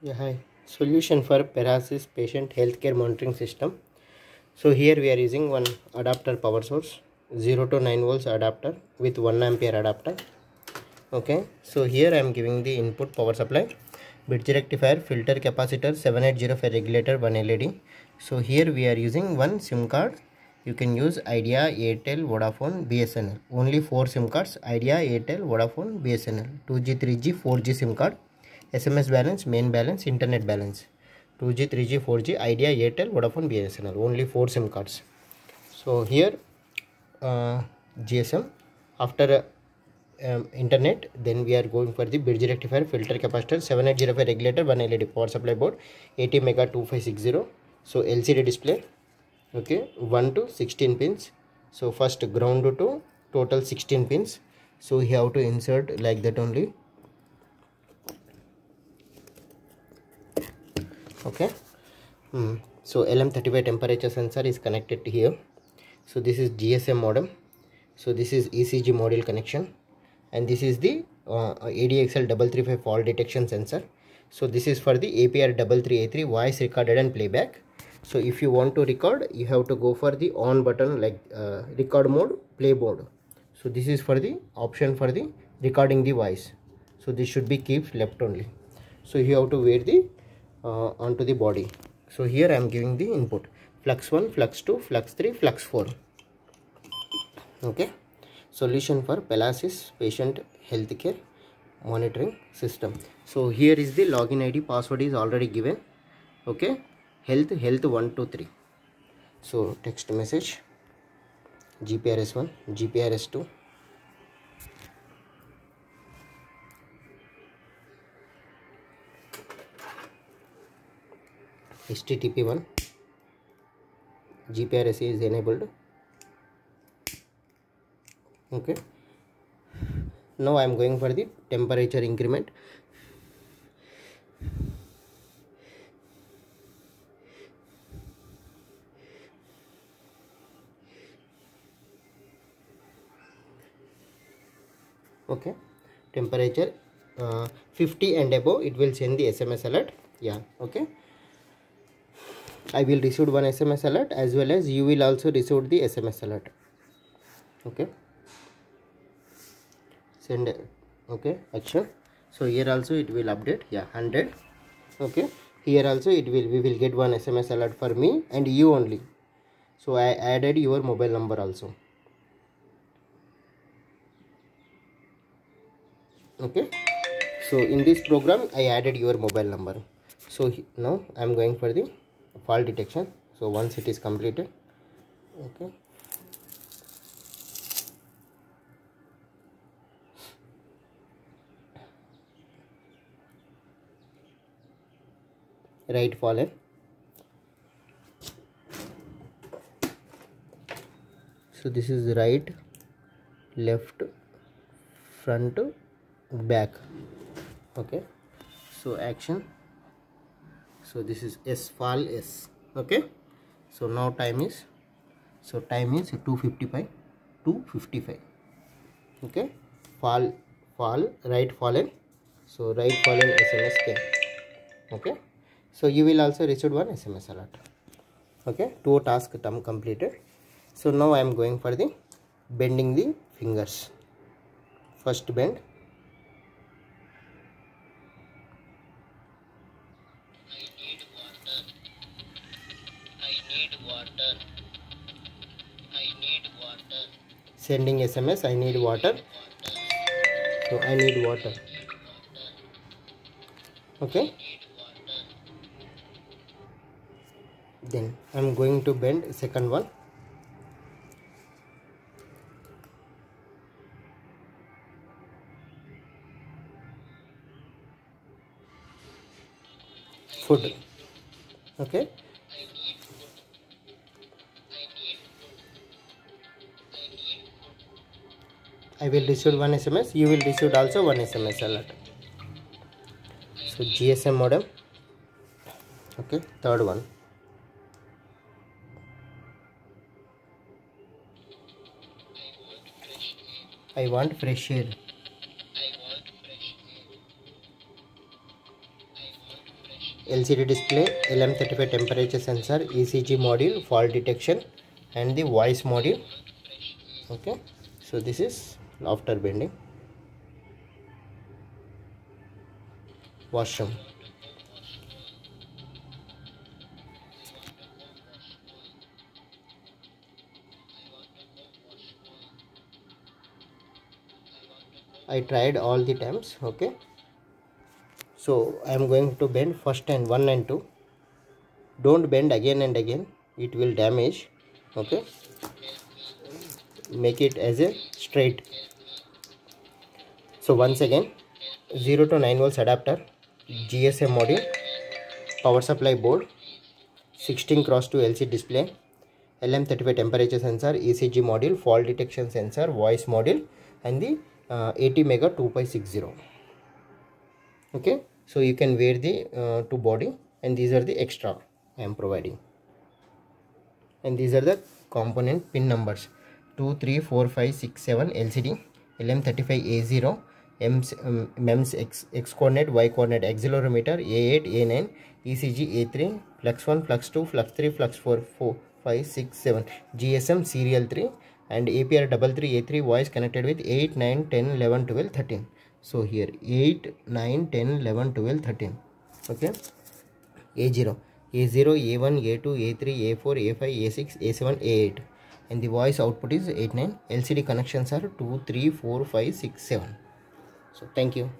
Yeah, hi. Solution for Parasis patient healthcare monitoring system. So here we are using one adapter power source, 0 to 9 volts adapter with 1 ampere adapter. Okay, so here I am giving the input power supply, bridge rectifier, filter capacitor, 7805 regulator, 1 LED. So here we are using one SIM card. You can use Idea, Airtel, Vodafone, BSNL. Only 4 SIM cards, Idea, Airtel, Vodafone, BSNL, 2G, 3G, 4G SIM card. SMS balance, main balance, internet balance, 2G, 3G, 4G, Idea, Airtel, Vodafone, BSNL, only 4 SIM cards. So here GSM, after internet, then we are going for the bridge rectifier, filter capacitor, 7805 regulator, 1 LED power supply board, ATmega2560, so LCD display, okay, 1 to 16 pins, so first ground to total 16 pins, so you have to insert like that only. Okay, so LM35 temperature sensor is connected to here. So this is GSM modem. So this is ECG module connection, and this is the ADXL335 fault detection sensor. So this is for the APR333 voice recorded and playback. So if you want to record, you have to go for the on button, like record mode, play mode. So this is for the option for the recording the voice. So this should be kept left only. So you have to wear the onto the body. So here I am giving the input flux 1, flux 2, flux 3, flux 4. Okay, solution for Parasis patient healthcare monitoring system. So here is the login ID, password is already given. Okay, health 123. So text message, GPRS 1, GPRS 2. HTTP 1, GPRS is enabled. Okay, now I am going for the temperature increment. Okay, temperature 50 and above, it will send the SMS alert. Yeah, okay. I will receive one SMS alert, as well as you will also receive the SMS alert. Okay, send. Okay, action. So here also it will update. Yeah, 100. Okay, here also it will, we will get one SMS alert for me and you only. So I added your mobile number also. Okay, so in this program I added your mobile number. So now I am going for the fault detection. So once it is completed, okay, right fallen. So this is right, left, front, back. Okay, so action. So this is S, fall S. Okay, so now time is, so time is 2:55. Okay, fall, right fallen. So right fallen SMS came. Okay, so you will also receive one SMS alert. Okay, 2 task term completed. So now I am going for the bending the fingers. First bend. I need water. Sending SMS, I need water. So I need water. Okay. Then I am going to bend second one. Food. Okay. I will receive one SMS, you will receive also one SMS alert. So GSM modem. Okay, third one. I want fresh air. LCD display, LM35 temperature sensor, ECG module, fault detection, and the voice module. Okay, so this is after bending. Washroom. I tried all the times. Okay, so I am going to bend first and 1 and 2. Don't bend again and again, it will damage. Okay, make it as a straight. So once again, 0 to 9 volts adapter, GSM module, power supply board, 16x2 LCD display, LM35 temperature sensor, ECG module, fault detection sensor, voice module, and the ATmega2560. Okay, so you can wear the to body, and these are the extra I am providing, and these are the component pin numbers 2, 3, 4, 5, 6, 7 LCD, LM35A0, MEMS X coordinate, Y coordinate, accelerometer, A8, A9, ECG A3, flux 1, flux 2, flux 3, flux 4, 5, 6, 7, GSM serial 3, and APR333 A3 voice connected with 8, 9, 10, 11, 12, 13. So here 8, 9, 10, 11, 12, 13. Okay, A0, A0, A1, A2, A3, A4, A5, A6, A7, A8. And the voice output is 8, 9. LCD connections are 2, 3, 4, 5, 6, 7. So thank you.